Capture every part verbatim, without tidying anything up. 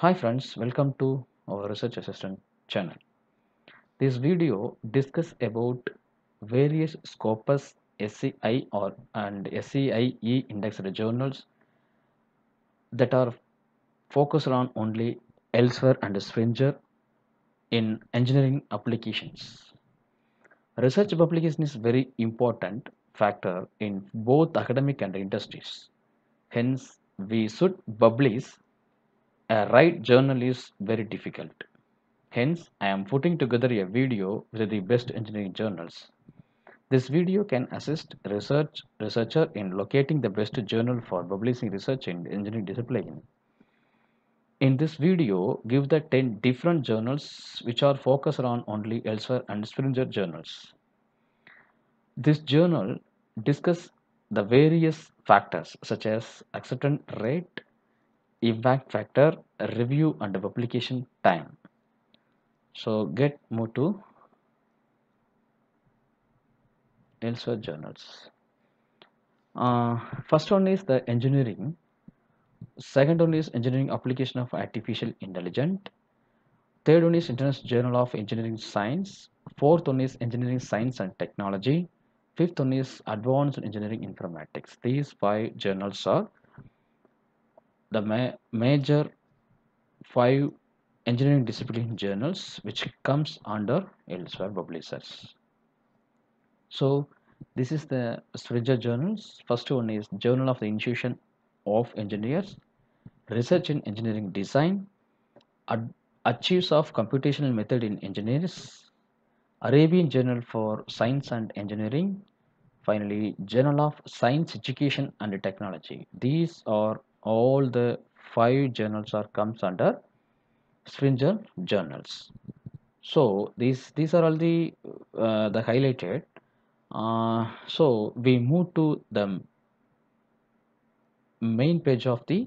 Hi friends, welcome to our Research Assistant channel. This video discuss about various Scopus S C I or and S C I E indexed journals that are focused on only Elsevier and Springer in engineering applications. Research publication is very important factor in both academic and industries. Hence, we should publish a right journal is very difficult. Hence, I am putting together a video with the best engineering journals. This video can assist research researcher in locating the best journal for publishing research in engineering discipline. In this video, give the ten different journals which are focused on only Elsevier and Springer journals. This journal discuss the various factors such as acceptance rate, impact factor, review and publication time. So get move to Elsevier journals. Uh, first one is the engineering. Second one is engineering application of artificial intelligence. Third one is International Journal of Engineering Science. Fourth one is engineering science and technology. Fifth one is Advanced Engineering Informatics. These five journals are the ma major five engineering discipline journals which comes under Elsevier publishers. So this is the Springer journals. First one is Journal of the Institution of Engineers, Research in Engineering Design, Ad Archives of Computational Method in Engineers, Arabian Journal for Science and Engineering, finally Journal of Science Education and Technology. These are all the five journals are comes under Springer journals. So these these are all the uh, the highlighted. Uh, so we move to the main page of the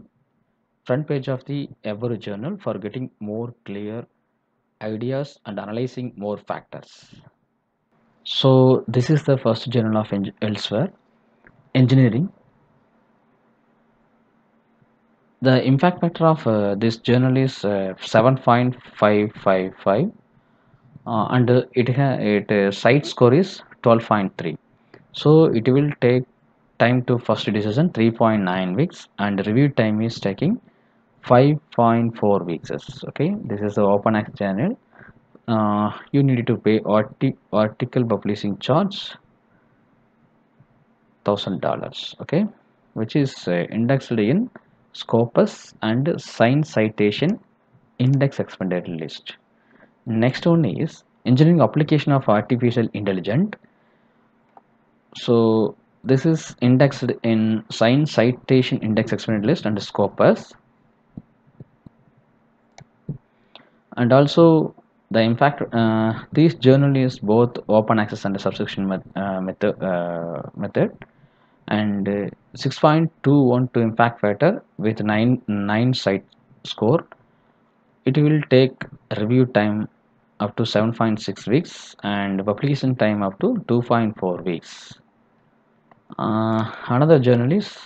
front page of the every journal for getting more clear ideas and analyzing more factors. So this is the first journal of Elsevier, engineering. The impact factor of uh, this journal is uh, seven point five five five uh, and uh, it it uh, site score is twelve point three. So it will take time to first decision three point nine weeks and review time is taking five point four weeks. Okay, this is the open access channel. Uh, you need to pay arti article publishing charge thousand dollars, okay, which is uh, indexed in Scopus and Science Citation Index Expanded list. Next one is Engineering Application of Artificial Intelligence. So this is indexed in Science Citation Index Expanded list and Scopus. And also the impact, uh, this journal is both open access and subscription met, uh, method, uh, method. And uh, six point two one two impact factor with nine nine site score. It will take review time up to seven point six weeks and publication time up to two point four weeks. Uh, another journal is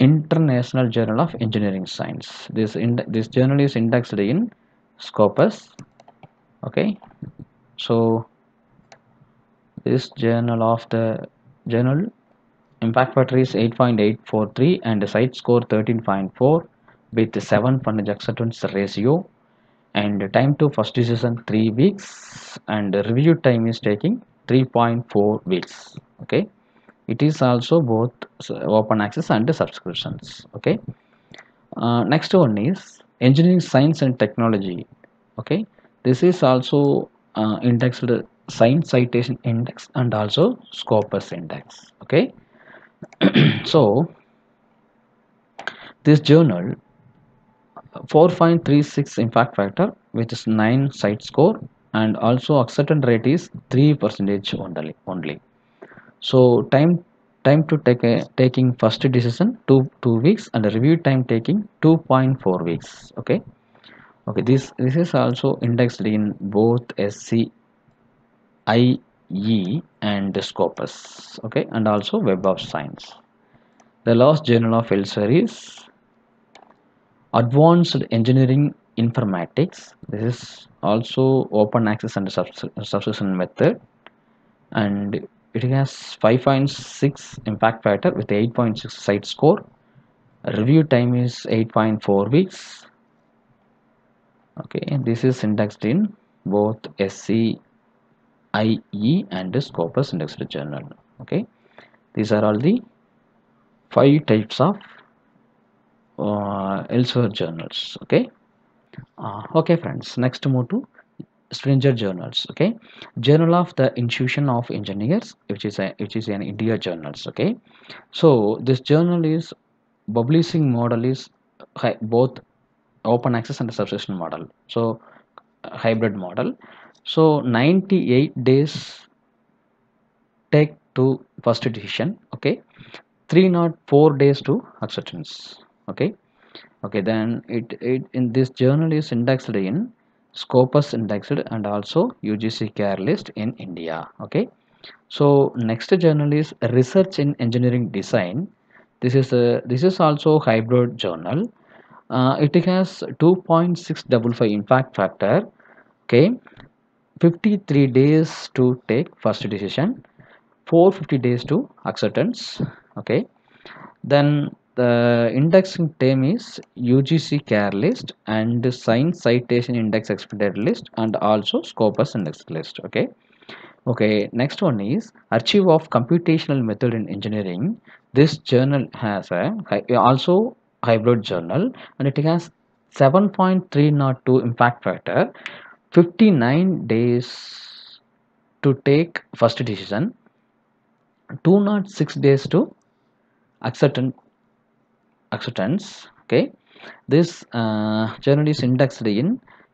International Journal of Engineering Science. This in this journal is indexed in Scopus. Okay, so this journal of the journal impact factor is eight point eight four three and the site score thirteen point four with seven funding acceptance ratio and time to first decision three weeks and review time is taking three point four weeks. Okay, it is also both open access and subscriptions. Okay, uh, next one is engineering science and technology. Okay, this is also uh, indexed Science Citation Index and also Scopus Index. Okay. So this journal four point three six impact factor which is nine site score and also acceptance rate is three percent only only. So time time to take a taking first decision two two weeks and review time taking two point four weeks. Okay. Okay, this this is also indexed in both S C I and Scopus, okay, and also Web of Science. The last journal of Elsevier is Advanced Engineering Informatics, this is also open access and subscription method, and it has five point six impact factor with eight point six site score. Review time is eight point four weeks. Okay, and this is indexed in both S C I E and Scopus indexed journal. Okay, these are all the five types of uh, Elsevier journals. Okay, uh, okay friends, next move to Springer journals. Okay, Journal of the Institution of Engineers, which is a which is an India journals. Okay, so this journal is publishing model is both open access and subscription model, so hybrid model. So ninety-eight days take to first decision. Okay, three hundred four days to acceptance. Okay, okay, then it it in this journal is indexed in Scopus indexed and also U G C CARE list in India. Okay, so next journal is Research in Engineering Design. This is a this is also hybrid journal. Uh, it has two point six five five impact factor. Okay, fifty-three days to take first decision, four hundred fifty days to acceptance. Okay, then the indexing term is U G C CARE list and Science Citation Index Expanded list and also Scopus index list. Okay, okay, next one is Archive of Computational Method in Engineering. This journal has a also hybrid journal and it has seven point three zero two impact factor, fifty-nine days to take first decision, two hundred six days to acceptance. acceptance okay, this uh, journal is indexed in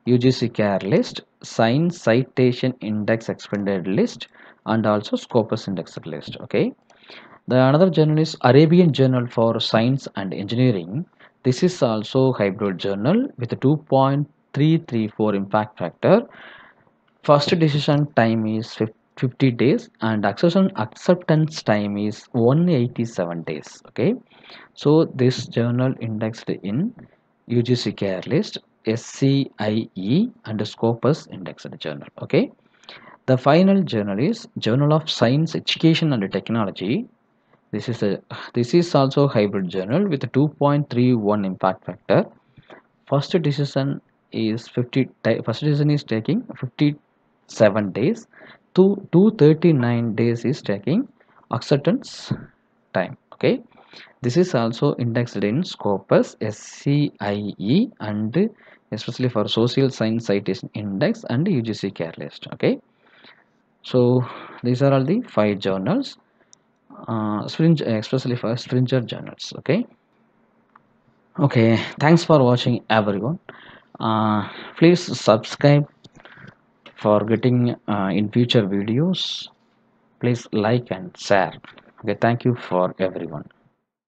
U G C CARE list, Science Citation Index Expanded list and also Scopus index list. Okay, the another journal is Arabian Journal for Science and Engineering. This is also hybrid journal with a two point three three four impact factor, first decision time is fifty days and acceptance acceptance time is one hundred eighty-seven days. Okay, so this journal indexed in U G C CARE list, S C I E and Scopus indexed journal. Okay, the final journal is Journal of Science Education and Technology. This is a this is also hybrid journal with a two point three one impact factor. First decision is fifty. First decision is taking fifty-seven days. To two hundred thirty-nine days is taking acceptance time. Okay, this is also indexed in Scopus, S C I E and especially for Social Science Citation Index and U G C CARE list. Okay, so these are all the five journals, uh, Springer, especially for Springer journals. Okay, okay, thanks for watching everyone. Uh, please subscribe for getting uh, in future videos. Please like and share. Okay, thank you for everyone.